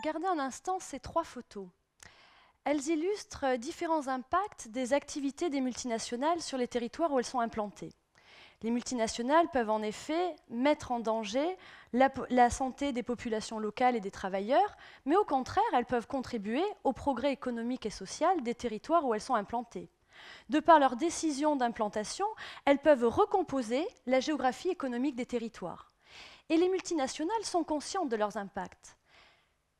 Regardez un instant ces trois photos. Elles illustrent différents impacts des activités des multinationales sur les territoires où elles sont implantées. Les multinationales peuvent en effet mettre en danger la santé des populations locales et des travailleurs, mais au contraire, elles peuvent contribuer au progrès économique et social des territoires où elles sont implantées. De par leurs décisions d'implantation, elles peuvent recomposer la géographie économique des territoires. Et les multinationales sont conscientes de leurs impacts.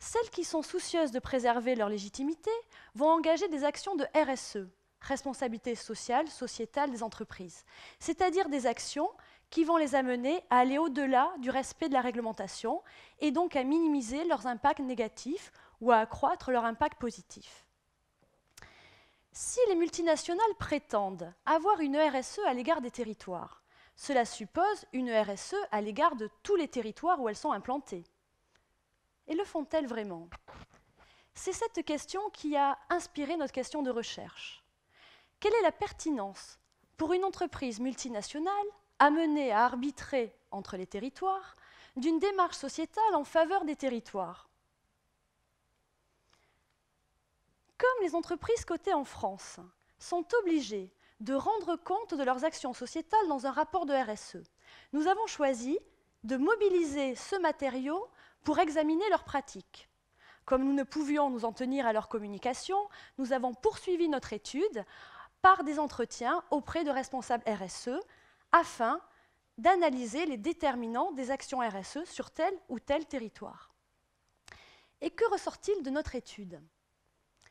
Celles qui sont soucieuses de préserver leur légitimité vont engager des actions de RSE, responsabilité sociale, sociétale des entreprises, c'est-à-dire des actions qui vont les amener à aller au-delà du respect de la réglementation et donc à minimiser leurs impacts négatifs ou à accroître leur impact positif. Si les multinationales prétendent avoir une RSE à l'égard des territoires, cela suppose une RSE à l'égard de tous les territoires où elles sont implantées. Et le font-elles vraiment? C'est cette question qui a inspiré notre question de recherche. Quelle est la pertinence pour une entreprise multinationale amenée à arbitrer entre les territoires d'une démarche sociétale en faveur des territoires? Comme les entreprises cotées en France sont obligées de rendre compte de leurs actions sociétales dans un rapport de RSE, nous avons choisi de mobiliser ce matériau pour examiner leurs pratiques. Comme nous ne pouvions nous en tenir à leur communication, nous avons poursuivi notre étude par des entretiens auprès de responsables RSE afin d'analyser les déterminants des actions RSE sur tel ou tel territoire. Et que ressort-il de notre étude?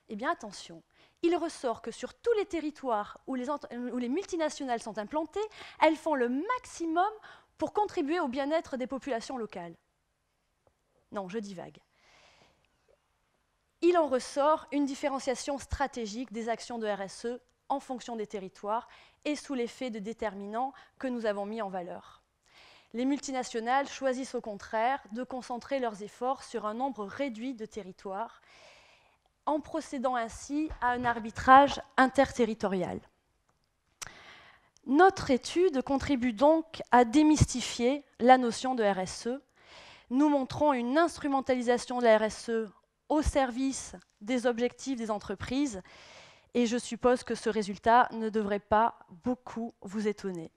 Eh bien, attention, il ressort que sur tous les territoires où les multinationales sont implantées, elles font le maximum pour contribuer au bien-être des populations locales. Non, je divague. Il en ressort une différenciation stratégique des actions de RSE en fonction des territoires et sous l'effet de déterminants que nous avons mis en valeur. Les multinationales choisissent au contraire de concentrer leurs efforts sur un nombre réduit de territoires en procédant ainsi à un arbitrage interterritorial. Notre étude contribue donc à démystifier la notion de RSE. Nous montrons une instrumentalisation de la RSE au service des objectifs des entreprises et je suppose que ce résultat ne devrait pas beaucoup vous étonner.